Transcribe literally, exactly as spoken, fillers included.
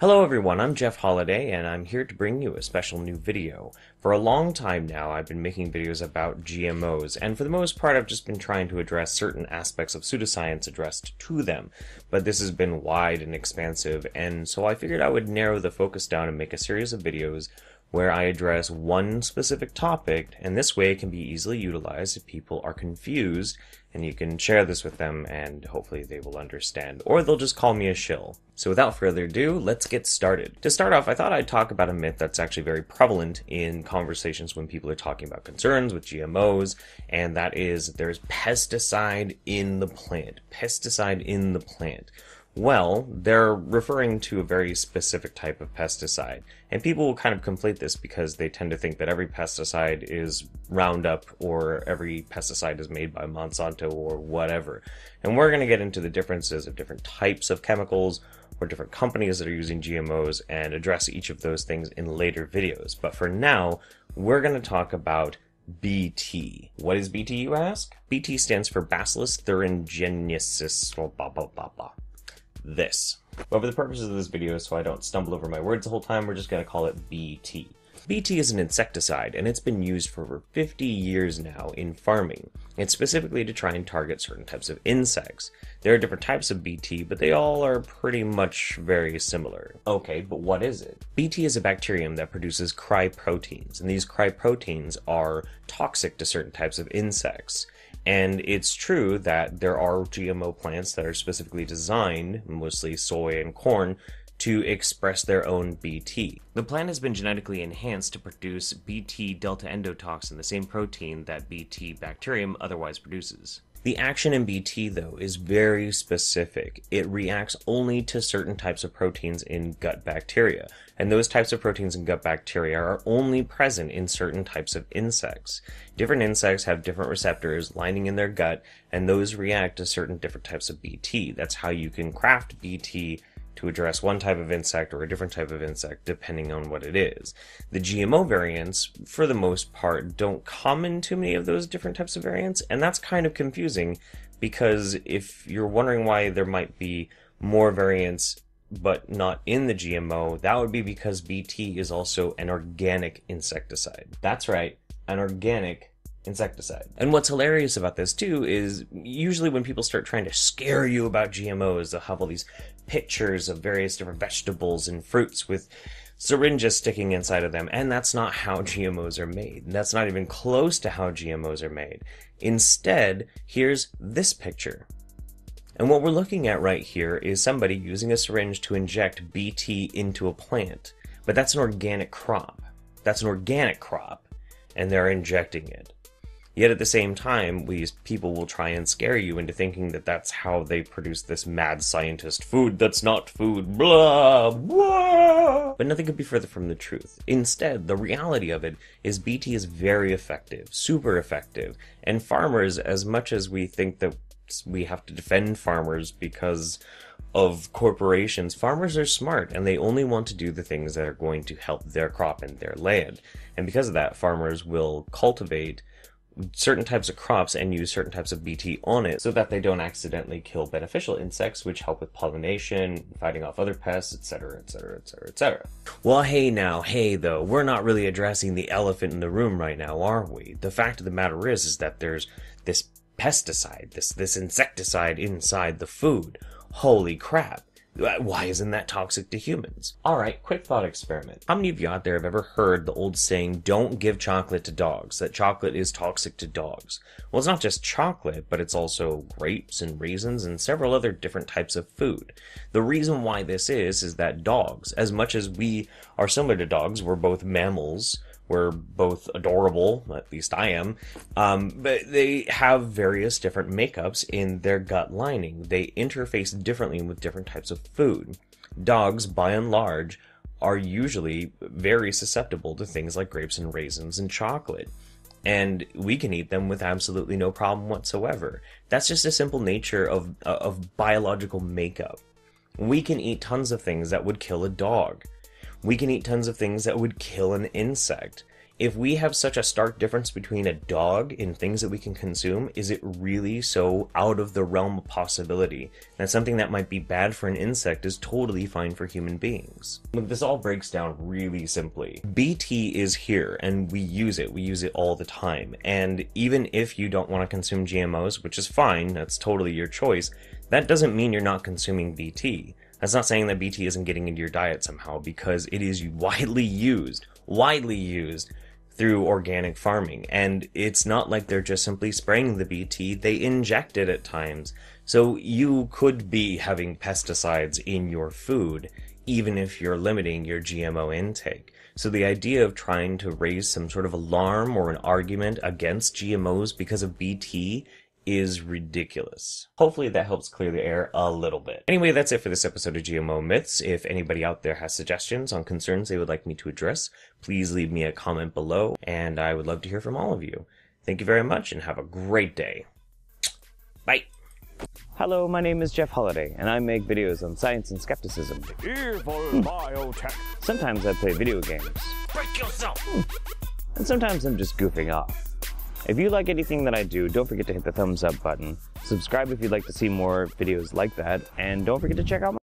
Hello everyone, I'm Jeff Holiday, and I'm here to bring you a special new video. For a long time now, I've been making videos about G M Os, and for the most part I've just been trying to address certain aspects of pseudoscience addressed to them, but this has been wide and expansive, and so I figured I would narrow the focus down and make a series of videos where I address one specific topic, and this way it can be easily utilized if people are confused, and you can share this with them and hopefully they will understand, or they'll just call me a shill. So without further ado, let's get started. To start off, I thought I'd talk about a myth that's actually very prevalent in conversations when people are talking about concerns with G M Os, and that is that there's pesticide in the plant. Pesticide in the plant. Well, they're referring to a very specific type of pesticide, and people will kind of conflate this because they tend to think that every pesticide is Roundup or every pesticide is made by Monsanto or whatever. And we're going to get into the differences of different types of chemicals or different companies that are using G M Os and address each of those things in later videos. But for now, we're going to talk about B T. What is B T, you ask? B T stands for Bacillus thuringiensis, blah, blah, blah, blah. This. But for the purposes of this video, so I don't stumble over my words the whole time, we're just going to call it B T. B T is an insecticide, and it's been used for over fifty years now in farming. It's specifically to try and target certain types of insects. There are different types of B T, but they all are pretty much very similar. Okay, but what is it? B T is a bacterium that produces cryproteins, and these cryproteins are toxic to certain types of insects. And it's true that there are G M O plants that are specifically designed, mostly soy and corn, to express their own B T. The plant has been genetically enhanced to produce B T delta endotoxin, the same protein that B T bacterium otherwise produces. The action in B T, though, is very specific. It reacts only to certain types of proteins in gut bacteria, and those types of proteins in gut bacteria are only present in certain types of insects. Different insects have different receptors lining in their gut, and those react to certain different types of B T. That's how you can craft B T to address one type of insect or a different type of insect, depending on what it is. The G M O variants, for the most part, don't come in too many of those different types of variants, and that's kind of confusing, because if you're wondering why there might be more variants but not in the G M O, that would be because B T is also an organic insecticide. That's right, an organic insecticide. And what's hilarious about this too is usually when people start trying to scare you about G M Os, they'll have all these pictures of various different vegetables and fruits with syringes sticking inside of them, and that's not how G M Os are made. That's not even close to how G M Os are made. Instead, here's this picture. And what we're looking at right here is somebody using a syringe to inject B T into a plant, but that's an organic crop. That's an organic crop, and they're injecting it. Yet at the same time, these people will try and scare you into thinking that that's how they produce this mad scientist food that's not food, blah, blah. But nothing could be further from the truth. Instead, the reality of it is B T is very effective, super effective, and farmers, as much as we think that we have to defend farmers because of corporations, farmers are smart, and they only want to do the things that are going to help their crop and their land. And because of that, farmers will cultivate certain types of crops and use certain types of B T on it so that they don't accidentally kill beneficial insects, which help with pollination, fighting off other pests, etc, etc, etc, et cetera. Well, hey now, hey though, we're not really addressing the elephant in the room right now, are we? The fact of the matter is, is that there's this pesticide, this, this insecticide inside the food. Holy crap. Why isn't that toxic to humans? Alright, quick thought experiment. How many of you out there have ever heard the old saying, don't give chocolate to dogs, that chocolate is toxic to dogs? Well, it's not just chocolate, but it's also grapes and raisins and several other different types of food. The reason why this is, is that dogs, as much as we are similar to dogs, we're both mammals, we're both adorable, at least I am, um, but they have various different makeups in their gut lining. They interface differently with different types of food. Dogs, by and large, are usually very susceptible to things like grapes and raisins and chocolate, and we can eat them with absolutely no problem whatsoever. That's just a simple nature of, of biological makeup. We can eat tons of things that would kill a dog. We can eat tons of things that would kill an insect. if we have such a stark difference between a dog in things that we can consume, is it really so out of the realm of possibility that something that might be bad for an insect is totally fine for human beings? This all breaks down really simply. B T is here and we use it. We use it all the time. And even if you don't want to consume G M Os, which is fine, that's totally your choice, that doesn't mean you're not consuming B T. That's not saying that B T isn't getting into your diet somehow, because it is widely used, widely used through organic farming. And it's not like they're just simply spraying the B T, they inject it at times. So you could be having pesticides in your food, even if you're limiting your G M O intake. So the idea of trying to raise some sort of alarm or an argument against G M Os because of B T is ridiculous. Hopefully that helps clear the air a little bit. Anyway, that's it for this episode of G M O Myths. If anybody out there has suggestions on concerns they would like me to address, please leave me a comment below, and I would love to hear from all of you. Thank you very much, and have a great day. Bye. Hello, my name is Jeff Holiday, and I make videos on science and skepticism. Evil biotech. Sometimes I play video games. Break yourself! And sometimes I'm just goofing off. If you like anything that I do, don't forget to hit the thumbs up button, subscribe if you'd like to see more videos like that, and don't forget to check out my